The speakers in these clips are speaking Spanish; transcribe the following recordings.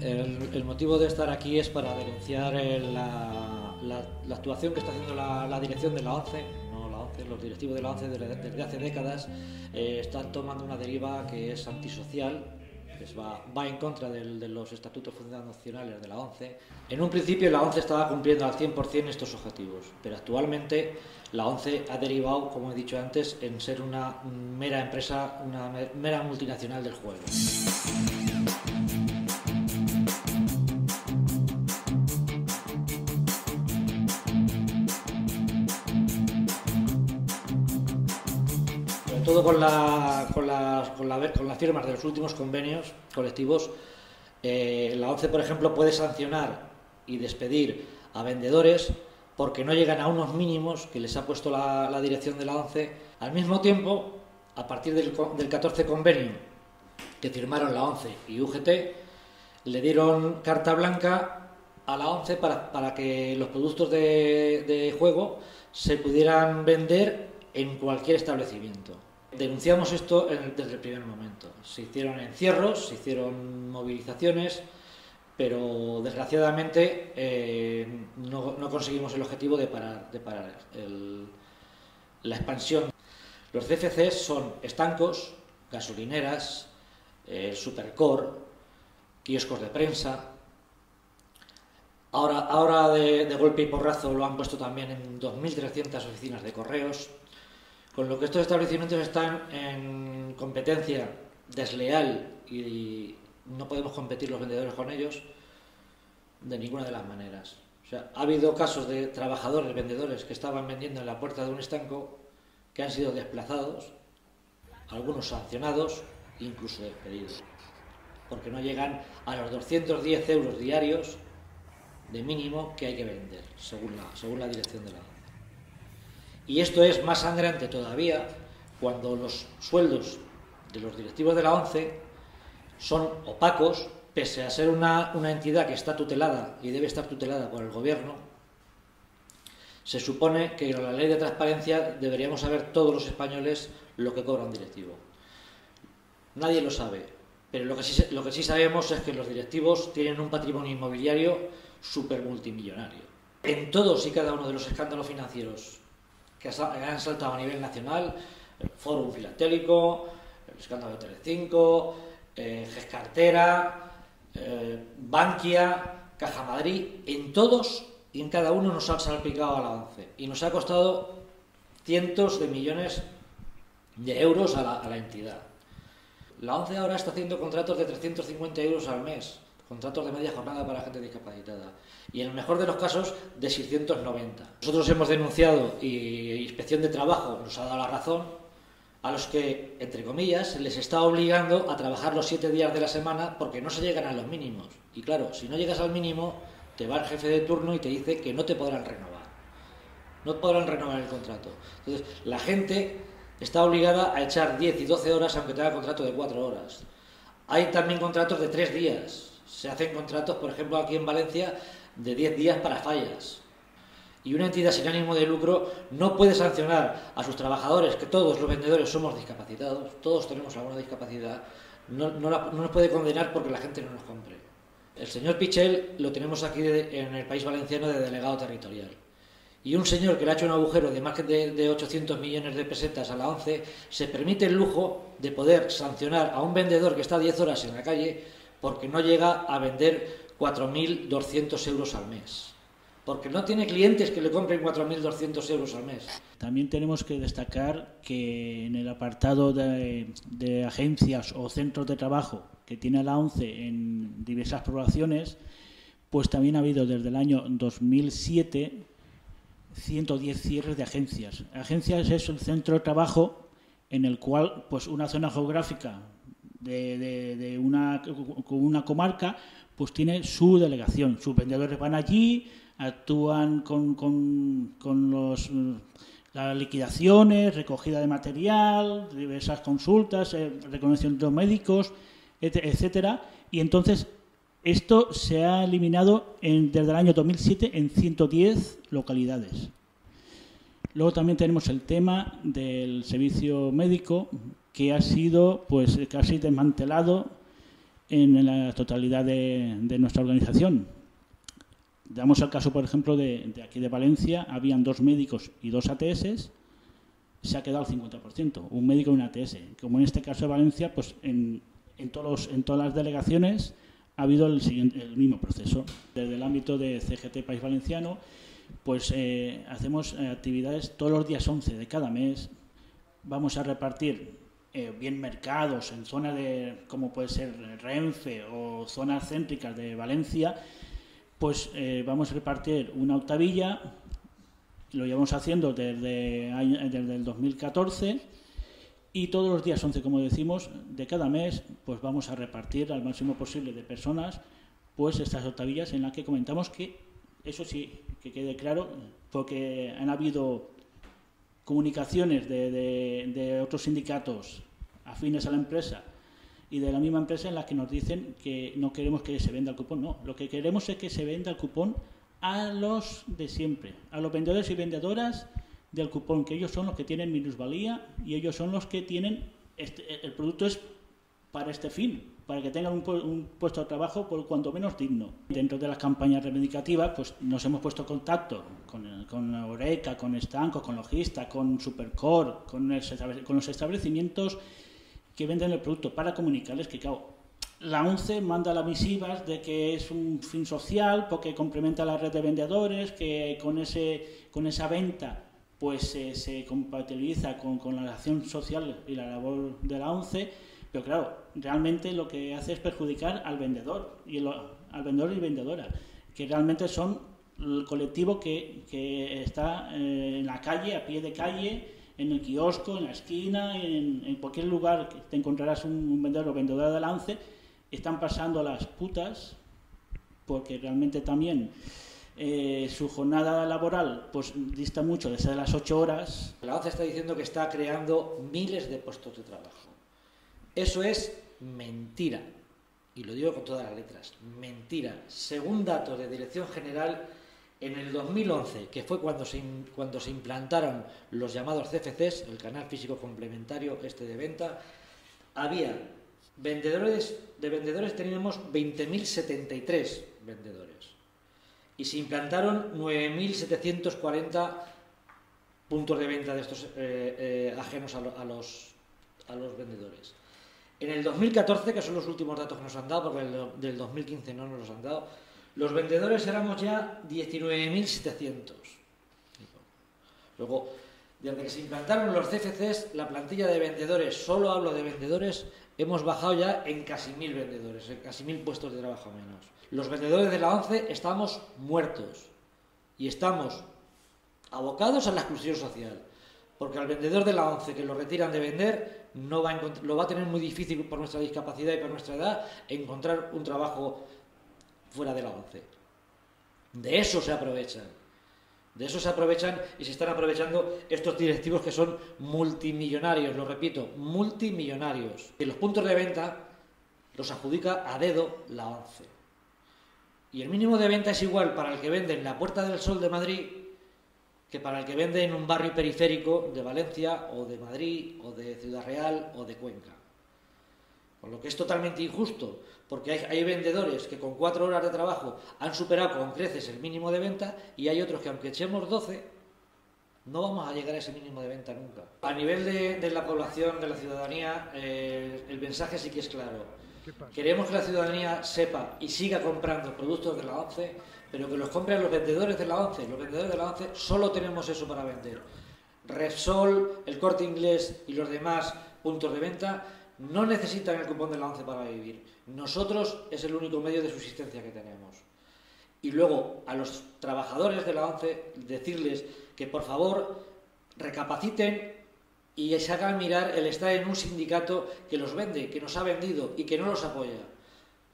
El motivo de estar aquí es para denunciar la actuación que está haciendo la dirección de la ONCE. Los directivos de la ONCE desde hace décadas están tomando una deriva que es antisocial, va en contra de los estatutos fundacionales de la ONCE. En un principio la ONCE estaba cumpliendo al 100% estos objetivos, pero actualmente la ONCE ha derivado, como he dicho antes, en ser una mera empresa, una mera multinacional del juego. Todo con las firmas de los últimos convenios colectivos, la ONCE, por ejemplo, puede sancionar y despedir a vendedores porque no llegan a unos mínimos que les ha puesto la dirección de la ONCE. Al mismo tiempo, a partir del 14 convenio que firmaron la ONCE y UGT, le dieron carta blanca a la ONCE para que los productos de juego se pudieran vender en cualquier establecimiento. Denunciamos esto desde el primer momento. Se hicieron encierros, se hicieron movilizaciones, pero desgraciadamente no conseguimos el objetivo de parar la expansión. Los CFCs son estancos, gasolineras, Supercor, kioscos de prensa. Ahora de golpe y porrazo lo han puesto también en 2.300 oficinas de correos, con lo que estos establecimientos están en competencia desleal y no podemos competir los vendedores con ellos de ninguna de las maneras. O sea, ha habido casos de trabajadores, vendedores que estaban vendiendo en la puerta de un estanco que han sido desplazados, algunos sancionados, incluso despedidos, porque no llegan a los 210 euros diarios de mínimo que hay que vender, según la dirección de la ONCE. Y esto es más sangrante todavía cuando los sueldos de los directivos de la ONCE son opacos, pese a ser una entidad que está tutelada y debe estar tutelada por el gobierno. Se supone que en la ley de transparencia deberíamos saber todos los españoles lo que cobra un directivo. Nadie lo sabe, pero lo que sí sabemos es que los directivos tienen un patrimonio inmobiliario súper multimillonario. En todos y cada uno de los escándalos financieros que han saltado a nivel nacional, el Fórum Filatélico, el escándalo de Telecinco, GESCartera, Bankia, Caja Madrid, en todos y en cada uno nos han salpicado a la ONCE y nos ha costado cientos de millones de euros a la entidad. La ONCE ahora está haciendo contratos de 350 euros al mes, contratos de media jornada para gente discapacitada, y en el mejor de los casos de 690. Nosotros hemos denunciado y Inspección de Trabajo nos ha dado la razón a los que, entre comillas, les está obligando a trabajar los 7 días de la semana porque no se llegan a los mínimos. Y claro, si no llegas al mínimo, te va el jefe de turno y te dice que no te podrán renovar. No podrán renovar el contrato. Entonces, la gente está obligada a echar 10 y 12 horas aunque tenga contrato de 4 horas. Hay también contratos de 3 días. Se hacen contratos, por ejemplo, aquí en Valencia, de 10 días para fallas. Y una entidad sin ánimo de lucro no puede sancionar a sus trabajadores, que todos los vendedores somos discapacitados, todos tenemos alguna discapacidad, no nos puede condenar porque la gente no nos compre. El señor Pichel lo tenemos aquí en el País Valenciano de delegado territorial. Y un señor que le ha hecho un agujero de más de 800 millones de pesetas a la ONCE se permite el lujo de poder sancionar a un vendedor que está 10 horas en la calle porque no llega a vender 4.200 euros al mes, porque no tiene clientes que le compren 4.200 euros al mes. También tenemos que destacar que en el apartado de agencias o centros de trabajo que tiene la ONCE en diversas poblaciones, pues también ha habido desde el año 2007 110 cierres de agencias. Agencias es el centro de trabajo en el cual pues una zona geográfica de una comarca pues tiene su delegación, sus vendedores van allí, actúan con las liquidaciones, recogida de material, diversas consultas, reconocimientos médicos, etcétera, y entonces esto se ha eliminado desde el año 2007 en 110 localidades. Luego también tenemos el tema del servicio médico, que ha sido pues casi desmantelado en la totalidad de nuestra organización. Damos el caso, por ejemplo, de aquí de Valencia, habían 2 médicos y 2 ATS, se ha quedado el 50%, un médico y un ATS. Como en este caso de Valencia, pues en todas las delegaciones ha habido el mismo proceso. Desde el ámbito de CGT País Valenciano, pues hacemos actividades todos los días 11 de cada mes. Vamos a repartir bien mercados en zonas como puede ser Renfe o zonas céntricas de Valencia, pues vamos a repartir una octavilla. Lo llevamos haciendo desde el 2014 y todos los días 11, como decimos, de cada mes, pues vamos a repartir al máximo posible de personas pues estas octavillas en las que comentamos que, eso sí, que quede claro, porque han habido comunicaciones de otros sindicatos afines a la empresa y de la misma empresa en las que nos dicen que no queremos que se venda el cupón. No, lo que queremos es que se venda el cupón a los de siempre, a los vendedores y vendedoras del cupón, que ellos son los que tienen minusvalía y ellos son los que tienen… el producto es para este fin, para que tengan un puesto de trabajo por cuanto menos digno. Dentro de las campañas reivindicativas pues nos hemos puesto en contacto con Oreca, con Estanco, con Logista, con Supercor, con los establecimientos que venden el producto para comunicarles que, claro, la ONCE manda las misivas de que es un fin social porque complementa la red de vendedores, que con esa venta pues se compatibiliza con la acción social y la labor de la ONCE, pero claro, realmente lo que hace es perjudicar al vendedor y vendedora, que realmente son el colectivo que está en la calle, a pie de calle, en el kiosco, en la esquina, en cualquier lugar que te encontrarás un vendedor o vendedora de la ONCE. Están pasando las putas porque realmente también su jornada laboral pues dista mucho desde las 8 horas. La ONCE está diciendo que está creando miles de puestos de trabajo. Eso es mentira, y lo digo con todas las letras, mentira. Según datos de Dirección General, en el 2011, que fue cuando se implantaron los llamados CFCs, el canal físico complementario de venta, había... De vendedores teníamos 20.073 vendedores y se implantaron 9.740 puntos de venta de estos ajenos a los vendedores. En el 2014, que son los últimos datos que nos han dado, porque del 2015 no nos los han dado, los vendedores éramos ya 19.700. Luego, desde que se implantaron los CFCs, la plantilla de vendedores, solo hablo de vendedores, hemos bajado ya en casi 1.000 vendedores, en casi 1.000 puestos de trabajo menos. Los vendedores de la ONCE estamos muertos y estamos abocados a la exclusión social, porque al vendedor de la ONCE que lo retiran de vender no va a lo va a tener muy difícil por nuestra discapacidad y por nuestra edad encontrar un trabajo fuera de la ONCE. De eso se aprovechan. De eso se aprovechan y se están aprovechando estos directivos que son multimillonarios, lo repito, multimillonarios. Y los puntos de venta los adjudica a dedo la ONCE. Y el mínimo de venta es igual para el que vende en la Puerta del Sol de Madrid que para el que vende en un barrio periférico de Valencia o de Madrid o de Ciudad Real o de Cuenca. Con lo que es totalmente injusto, porque hay vendedores que con 4 horas de trabajo han superado con creces el mínimo de venta y hay otros que aunque echemos 12, no vamos a llegar a ese mínimo de venta nunca. A nivel de la población, de la ciudadanía, el mensaje sí que es claro. Queremos que la ciudadanía sepa y siga comprando productos de la ONCE, pero que los compren los vendedores de la ONCE. Los vendedores de la ONCE solo tenemos eso para vender. Repsol, el Corte Inglés y los demás puntos de venta no necesitan el cupón de la ONCE para vivir. Nosotros es el único medio de subsistencia que tenemos. Y luego a los trabajadores de la ONCE decirles que por favor recapaciten y se hagan mirar el estar en un sindicato que los vende, que nos ha vendido y que no los apoya.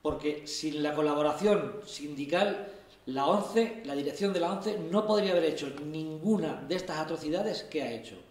Porque sin la colaboración sindical, la dirección de la ONCE no podría haber hecho ninguna de estas atrocidades que ha hecho.